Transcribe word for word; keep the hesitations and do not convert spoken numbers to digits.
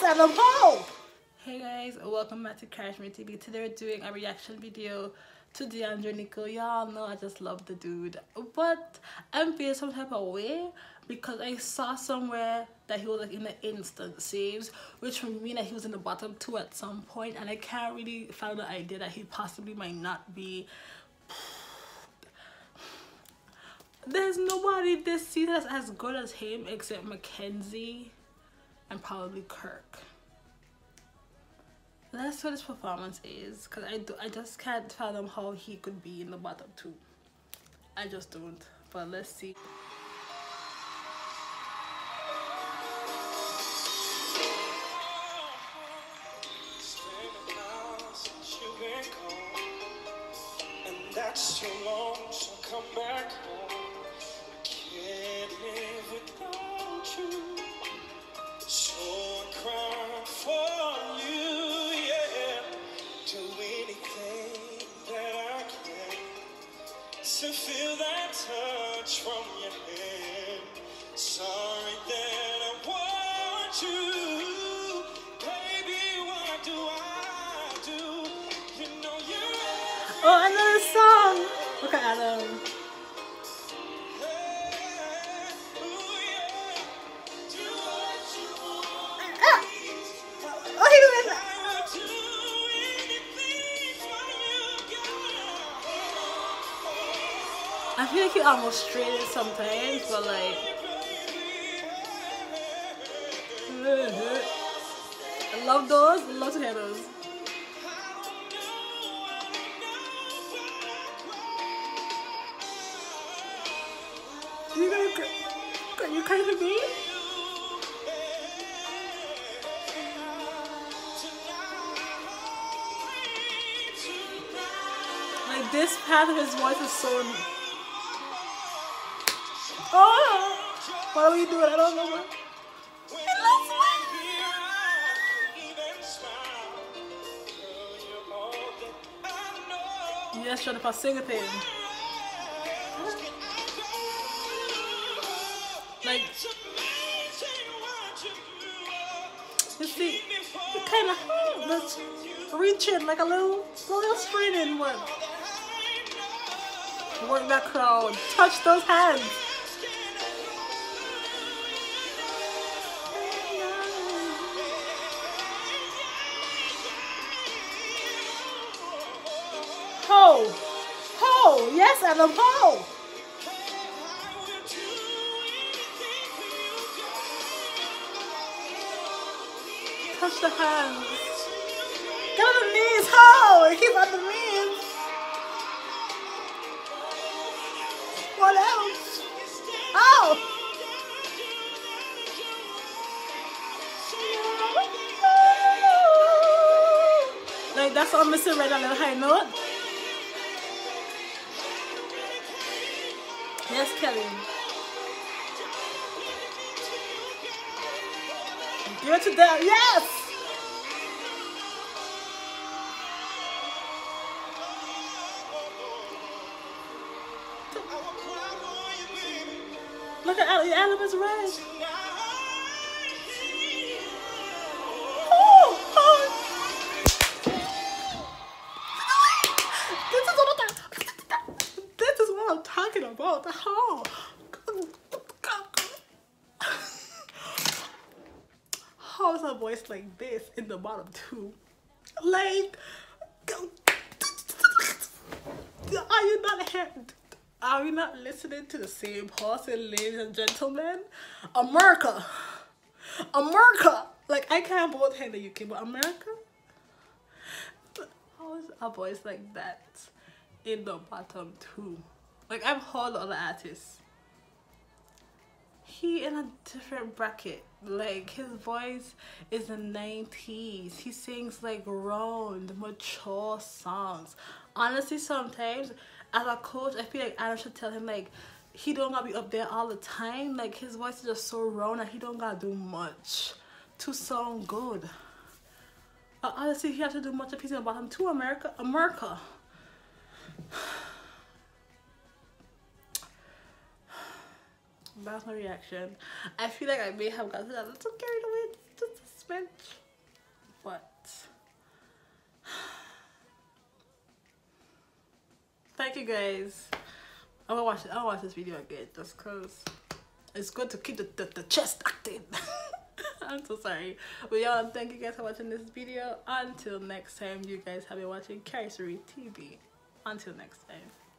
That's an evolve. Hey guys, welcome back to CharisMarieTV. Today we're doing a reaction video to DeAndre Nico. Y'all know I just love the dude, but I'm feeling some type of way because I saw somewhere that he was like in the instant saves, which would mean that he was in the bottom two at some point, and I can't really find the idea that he possibly might not be. There's nobody this season that's as good as him except Mackenzie and probably Kirk. That's what his performance is, because I do I just can't fathom how he could be in the bottom two. I just don't. But let's see. And that's too long, so come back home. Can't live without you. So I cry for you, yeah. Do anything that I can to feel that touch from your hand. Sorry that I want you, baby. What do I do? You know you. Oh, another song. Look at Adam. I feel like you almost straighten sometimes, but like I love those, I love to hear those. Are you gonna, are you crying for me? Like this part of his voice is so. Oh, why are we doing? I don't know what. It looks like. Yes, trying to sing a thing. Like, you see, it kind of that's reaching like a little, little straining one. Work that crowd. Touch those hands. Ho! Ho! Yes, I love ho! Touch the hands. Get on the knees, ho! Keep on the knees. What else? Oh! Like that's all missing right on the high note. Yes, Kelly. Give it to them. Yes! Look at Adam. Adam is red. Oh, oh. This is what I'm talking about. How? How is a voice like this in the bottom two? Like, are you not are we not listening to the same person, ladies and gentlemen? America, America. Like I can't vote here in the U K, but America. How is a voice like that in the bottom two? Like I've heard other artists. He in a different bracket. Like his voice is the nineties. He sings like round, mature songs. Honestly, sometimes as a coach, I feel like Adam should tell him like he don't gotta be up there all the time. Like his voice is just so round and he don't gotta do much to sound good. But honestly, he have to do much if he's in the bottom two. America, America. That's my reaction. I feel like I may have gotten a little carried away. Just my different, but thank you guys. I'm gonna watch it. I'll watch this video again just cause it's good to keep the, the, the chest active. I'm so sorry, but y'all, thank you guys for watching this video. Until next time, you guys have been watching CharisMarieTV. Until next time.